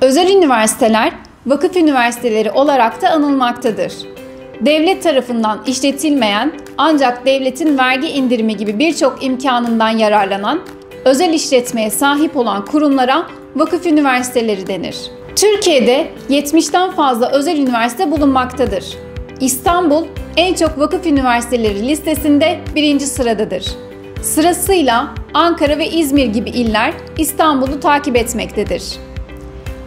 Özel üniversiteler vakıf üniversiteleri olarak da anılmaktadır. Devlet tarafından işletilmeyen ancak devletin vergi indirimi gibi birçok imkanından yararlanan özel işletmeye sahip olan kurumlara vakıf üniversiteleri denir. Türkiye'de 70'ten fazla özel üniversite bulunmaktadır. İstanbul en çok vakıf üniversiteleri listesinde 1. sıradadır. Sırasıyla Ankara ve İzmir gibi iller İstanbul'u takip etmektedir.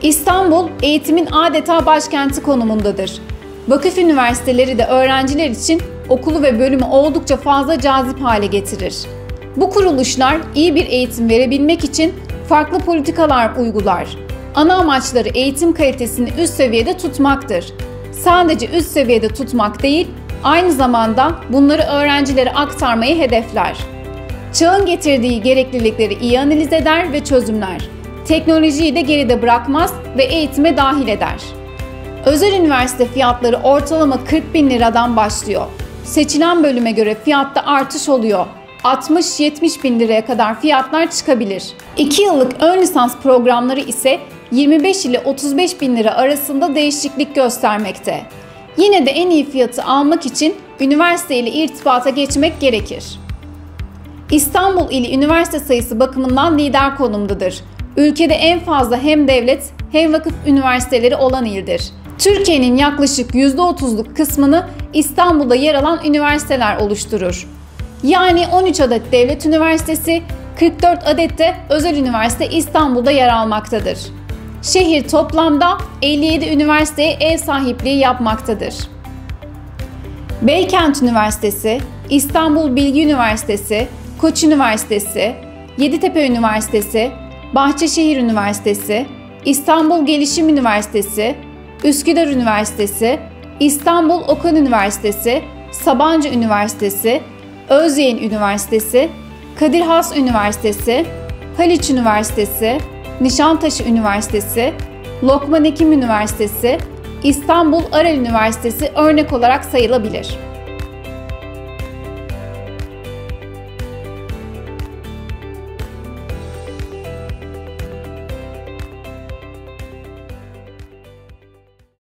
İstanbul eğitimin adeta başkenti konumundadır. Vakıf üniversiteleri de öğrenciler için okulu ve bölümü oldukça fazla cazip hale getirir. Bu kuruluşlar iyi bir eğitim verebilmek için farklı politikalar uygular. Ana amaçları eğitim kalitesini üst seviyede tutmaktır. Sadece üst seviyede tutmak değil, aynı zamanda bunları öğrencilere aktarmayı hedefler. Çağın getirdiği gereklilikleri iyi analiz eder ve çözümler. Teknolojiyi de geride bırakmaz ve eğitime dahil eder. Özel üniversite fiyatları ortalama 40.000 liradan başlıyor. Seçilen bölüme göre fiyatta artış oluyor. 60-70.000 liraya kadar fiyatlar çıkabilir. 2 yıllık ön lisans programları ise 25 ile 35.000 lira arasında değişiklik göstermekte. Yine de en iyi fiyatı almak için üniversite ile irtibata geçmek gerekir. İstanbul ili üniversite sayısı bakımından lider konumdadır. Ülkede en fazla hem devlet hem vakıf üniversiteleri olan ildir. Türkiye'nin yaklaşık %30'luk kısmını İstanbul'da yer alan üniversiteler oluşturur. Yani 13 adet devlet üniversitesi, 44 adet de özel üniversite İstanbul'da yer almaktadır. Şehir toplamda 57 üniversiteye ev sahipliği yapmaktadır. Beykent Üniversitesi, İstanbul Bilgi Üniversitesi, Koç Üniversitesi, Yeditepe Üniversitesi, Bahçeşehir Üniversitesi, İstanbul Gelişim Üniversitesi, Üsküdar Üniversitesi, İstanbul Okan Üniversitesi, Sabancı Üniversitesi, Özyeğin Üniversitesi, Kadir Has Üniversitesi, Haliç Üniversitesi, Nişantaşı Üniversitesi, Lokman Hekim Üniversitesi, İstanbul Arel Üniversitesi örnek olarak sayılabilir.